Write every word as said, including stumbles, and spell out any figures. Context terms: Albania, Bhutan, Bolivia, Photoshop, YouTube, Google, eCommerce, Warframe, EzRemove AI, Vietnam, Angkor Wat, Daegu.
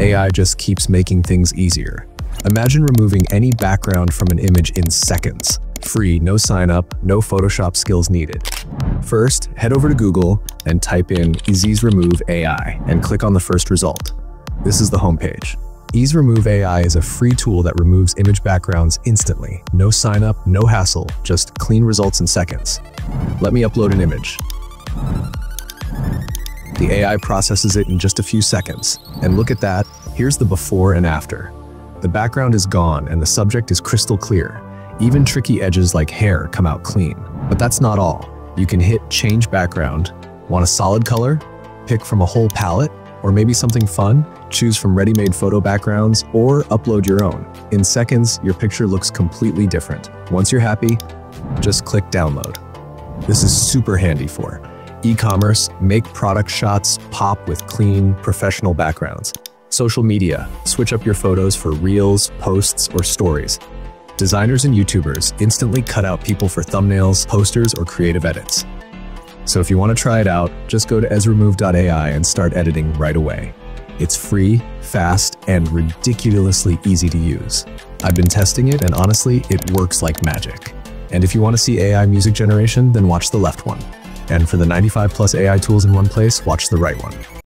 A I just keeps making things easier. Imagine removing any background from an image in seconds. Free, no sign up, no Photoshop skills needed. First, head over to Google and type in EzRemove A I and click on the first result. This is the homepage. EzRemove A I is a free tool that removes image backgrounds instantly. No sign up, no hassle, just clean results in seconds. Let me upload an image. The A I processes it in just a few seconds. And look at that, here's the before and after. The background is gone and the subject is crystal clear. Even tricky edges like hair come out clean. But that's not all. You can hit Change Background. Want a solid color? Pick from a whole palette? Or maybe something fun? Choose from ready-made photo backgrounds or upload your own. In seconds, your picture looks completely different. Once you're happy, just click Download. This is super handy for e-commerce. Make product shots pop with clean, professional backgrounds. Social media. Switch up your photos for reels, posts, or stories. Designers and YouTubers instantly cut out people for thumbnails, posters, or creative edits. So if you want to try it out, just go to EzRemove dot A I and start editing right away. It's free, fast, and ridiculously easy to use. I've been testing it, and honestly, it works like magic. And if you want to see A I music generation, then watch the left one. And for the ninety-five plus A I tools in one place, watch the right one.